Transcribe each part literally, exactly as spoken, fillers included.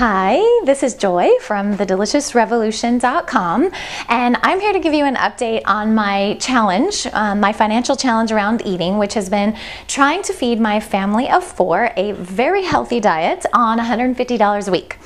Hi, this is Joy from the delicious revolution dot com, and I'm here to give you an update on my challenge, um, my financial challenge around eating, which has been trying to feed my family of four a very healthy diet on one hundred fifty dollars a week.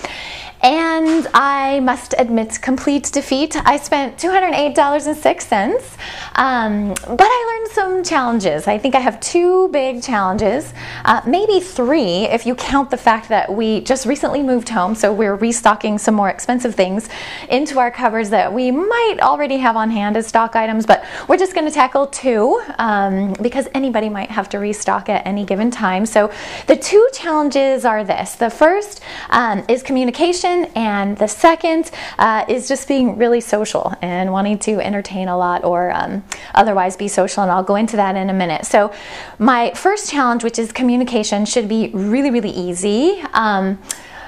And I must admit complete defeat. I spent two hundred eight dollars and six cents, um, but I learned some challenges. I think I have two big challenges, uh, maybe three if you count the fact that we just recently moved home, so we're restocking some more expensive things into our cupboards that we might already have on hand as stock items, but we're just gonna tackle two um, because anybody might have to restock at any given time. So the two challenges are this. The first um, is communication, and the second uh, is just being really social and wanting to entertain a lot or um, otherwise be social, and I'll go into that in a minute. So my first challenge, which is communication, should be really, really easy. Um,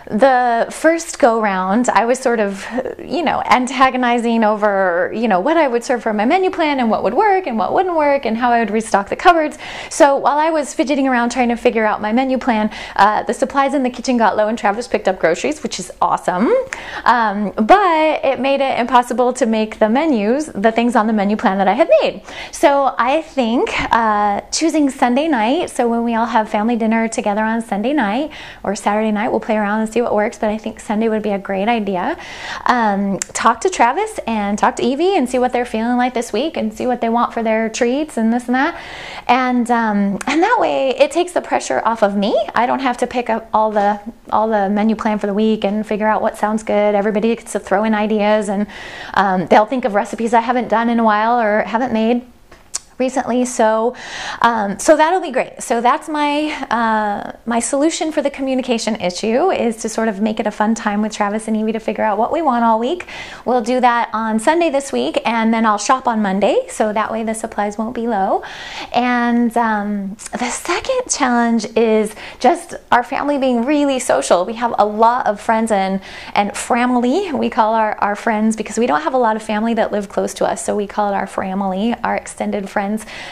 The first go-round, I was sort of, you know, antagonizing over, you know, what I would serve for my menu plan and what would work and what wouldn't work and how I would restock the cupboards. So while I was fidgeting around trying to figure out my menu plan, uh, the supplies in the kitchen got low and Travis picked up groceries, which is awesome. Um, but it made it impossible to make the menus, the things on the menu plan that I had made. So I think uh, choosing Sunday night, so when we all have family dinner together on Sunday night or Saturday night, we'll play around and see what works, but I think Sunday would be a great idea. Um, talk to Travis and talk to Evie and see what they're feeling like this week and see what they want for their treats and this and that. And um, and that way it takes the pressure off of me. I don't have to pick up all the all the menu plan for the week and figure out what sounds good. Everybody gets to throw in ideas, and um, they'll think of recipes I haven't done in a while or haven't made recently, so um, so that'll be great. So that's my uh, my solution for the communication issue, is to sort of make it a fun time with Travis and Evie to figure out what we want all week. We'll do that on Sunday this week, and then I'll shop on Monday, so that way the supplies won't be low. And um, the second challenge is just our family being really social. We have a lot of friends and and family. We call our, our friends, because we don't have a lot of family that live close to us, so we call it our family, our extended friends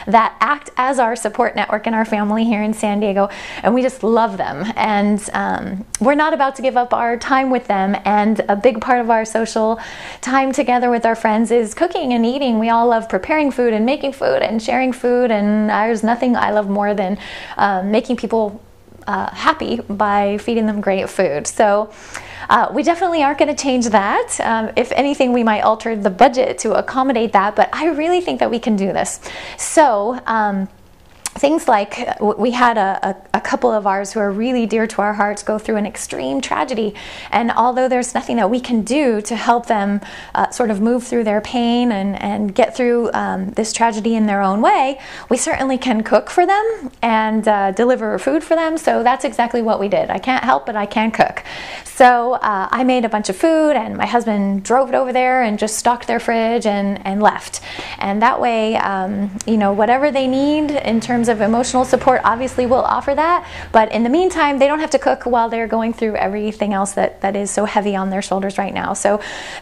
that act as our support network in our family here in San Diego, and we just love them, and um, we're not about to give up our time with them. And a big part of our social time together with our friends is cooking and eating. We all love preparing food and making food and sharing food, and there's nothing I love more than uh, making people Uh, happy by feeding them great food. So uh, we definitely aren't going to change that. Um, if anything, we might alter the budget to accommodate that, but I really think that we can do this. So um, things like, we had a, a, a couple of ours who are really dear to our hearts go through an extreme tragedy, and although there's nothing that we can do to help them uh, sort of move through their pain and, and get through um, this tragedy in their own way, we certainly can cook for them and uh, deliver food for them. So that's exactly what we did. I can't help, but I can cook. So uh, I made a bunch of food, and my husband drove it over there and just stocked their fridge and, and left. And that way, um, you know, whatever they need in terms of emotional support, obviously we'll offer that, but in the meantime they don't have to cook while they're going through everything else that that is so heavy on their shoulders right now. So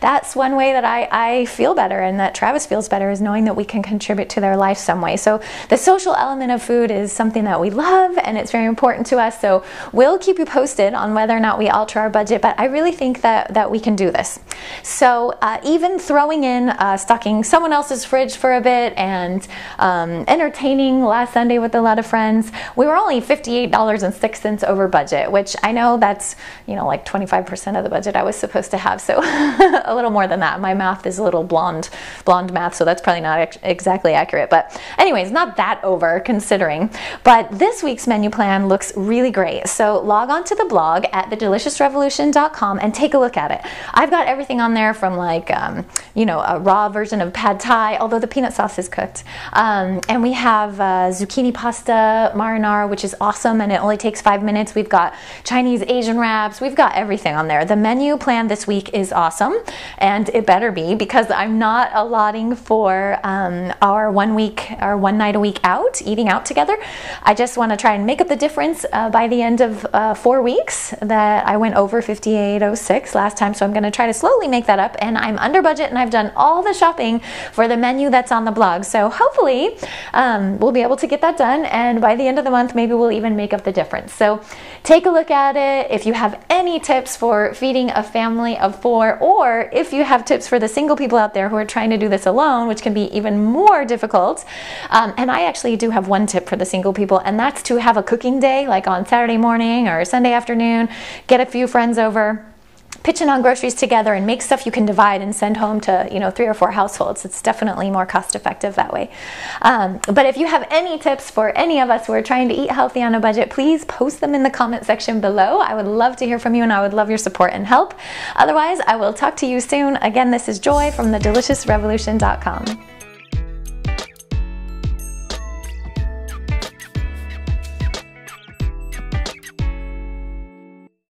that's one way that I, I feel better, and that Travis feels better, is knowing that we can contribute to their life some way. So the social element of food is something that we love, and it's very important to us, so we'll keep you posted on whether or not we alter our budget, but I really think that that we can do this. So uh, even throwing in uh, stocking someone else's fridge for a bit and um, entertaining last Sunday with a lot of friends, we were only fifty-eight dollars and six cents over budget, which I know that's, you know, like twenty-five percent of the budget I was supposed to have, so a little more than that. My math is a little blonde blonde math, so that's probably not ex exactly accurate, but anyways, not that over considering. But this week's menu plan looks really great, so log on to the blog at the delicious revolution dot com and take a look at it. I've got everything on there, from like um, you know, a raw version of Pad Thai, although the peanut sauce is cooked, um, and we have uh, zucchini pasta marinara, which is awesome, and it only takes five minutes. We've got Chinese, Asian wraps. We've got everything on there. The menu plan this week is awesome, and it better be, because I'm not allotting for um, our one week, our one night a week out, eating out together. I just want to try and make up the difference uh, by the end of uh, four weeks that I went over fifty-eight oh six last time, so I'm going to try to slowly make that up. And I'm under budget, and I've done all the shopping for the menu menu that's on the blog. So hopefully um, we'll be able to get that done, and by the end of the month maybe we'll even make up the difference. So take a look at it. If you have any tips for feeding a family of four, or if you have tips for the single people out there who are trying to do this alone, which can be even more difficult, um, and I actually do have one tip for the single people, and that's to have a cooking day, like on Saturday morning or Sunday afternoon. Get a few friends over, pitch in on groceries together, and make stuff you can divide and send home to, you know, three or four households. It's definitely more cost effective that way. Um, but if you have any tips for any of us who are trying to eat healthy on a budget, please post them in the comment section below. I would love to hear from you, and I would love your support and help. Otherwise, I will talk to you soon. Again, this is Joy from the delicious revolution dot com.